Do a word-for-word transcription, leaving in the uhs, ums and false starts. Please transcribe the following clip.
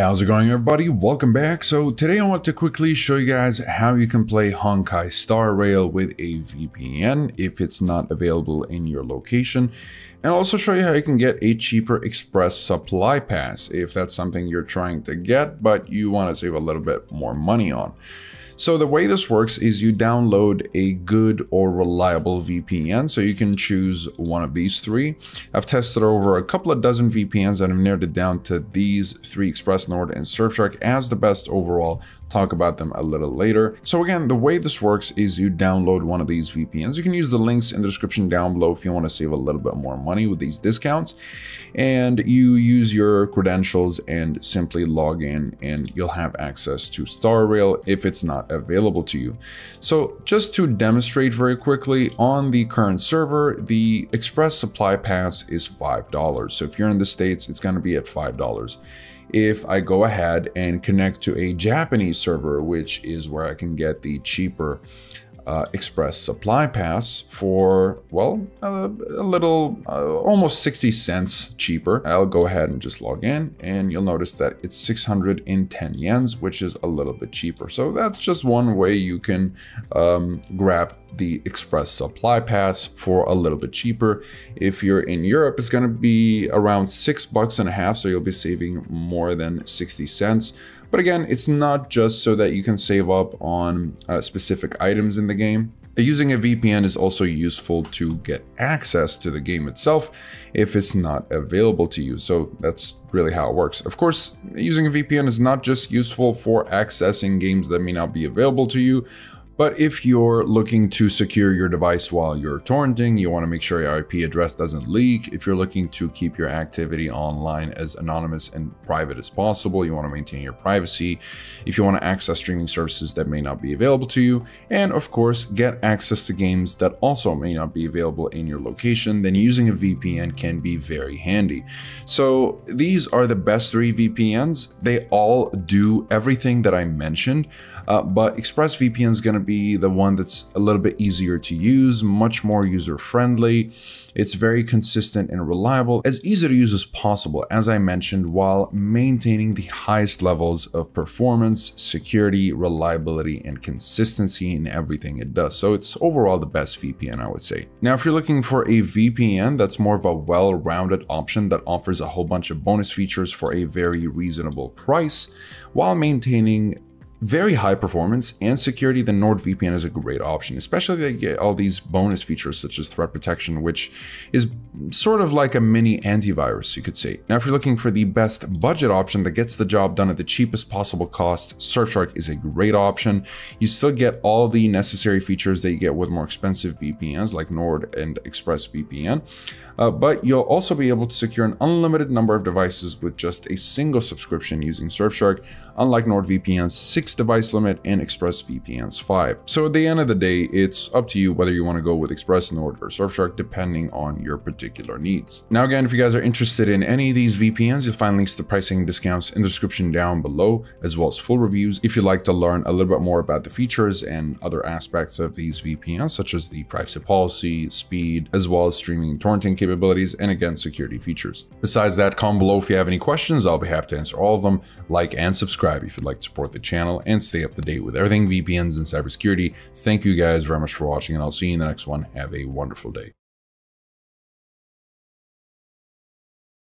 How's it going, everybody? Welcome back. So today I want to quickly show you guys how you can play Honkai Star Rail with a V P N if it's not available in your location, and I'll also show you how you can get a cheaper express supply pass if that's something you're trying to get but you want to save a little bit more money on. So the way this works is you download a good or reliable V P N, so you can choose one of these three. I've tested over a couple of dozen V P Ns and I've narrowed it down to these three: Express, Nord, and Surfshark as the best overall. Talk about them a little later. So again, the way this works is you download one of these V P Ns. You can use the links in the description down below if you want to save a little bit more money with these discounts, and you use your credentials and simply log in and you'll have access to Star Rail if it's not available to you. So just to demonstrate very quickly, on the current server, the Express Supply Pass is five dollars. So if you're in the States, it's going to be at five dollars. If I go ahead and connect to a Japanese server, which is where I can get the cheaper uh, Express Supply Pass for, well, uh, a little, uh, almost sixty cents cheaper. I'll go ahead and just log in and you'll notice that it's six hundred ten yens, which is a little bit cheaper. So that's just one way you can um, grab the Express Supply Pass for a little bit cheaper. If you're in Europe, it's going to be around six bucks and a half, so you'll be saving more than sixty cents. But again, it's not just so that you can save up on uh, specific items in the game. Using a V P N is also useful to get access to the game itself if it's not available to you. So that's really how it works. Of course, using a V P N is not just useful for accessing games that may not be available to you, but if you're looking to secure your device while you're torrenting, you want to make sure your I P address doesn't leak. If you're looking to keep your activity online as anonymous and private as possible, you want to maintain your privacy. If you want to access streaming services that may not be available to you, and of course, get access to games that also may not be available in your location, then using a V P N can be very handy. So these are the best three V P Ns. They all do everything that I mentioned, uh, but ExpressVPN is going to be the one that's a little bit easier to use, much more user-friendly. It's very consistent and reliable, as easy to use as possible, as I mentioned, while maintaining the highest levels of performance, security, reliability, and consistency in everything it does. So it's overall the best V P N, I would say. Now, if you're looking for a V P N that's more of a well-rounded option that offers a whole bunch of bonus features for a very reasonable price while maintaining very high performance and security, the NordVPN is a great option, especially if you get all these bonus features such as threat protection, which is sort of like a mini antivirus, you could say. Now, if you're looking for the best budget option that gets the job done at the cheapest possible cost, Surfshark is a great option. You still get all the necessary features that you get with more expensive V P Ns like Nord and ExpressVPN, uh, but you'll also be able to secure an unlimited number of devices with just a single subscription using Surfshark, unlike NordVPN's six device limit and ExpressVPN's five. So at the end of the day, it's up to you whether you want to go with Express, Nord, or Surfshark, depending on your particular needs. Now, again, if you guys are interested in any of these V P Ns, you'll find links to pricing and discounts in the description down below, as well as full reviews. If you'd like to learn a little bit more about the features and other aspects of these V P Ns, such as the privacy policy, speed, as well as streaming and torrenting capabilities, and again, security features. Besides that, comment below if you have any questions. I'll be happy to answer all of them. Like and subscribe if you'd like to support the channel and stay up to date with everything V P Ns and cybersecurity. Thank you guys very much for watching, and I'll see you in the next one. Have a wonderful day.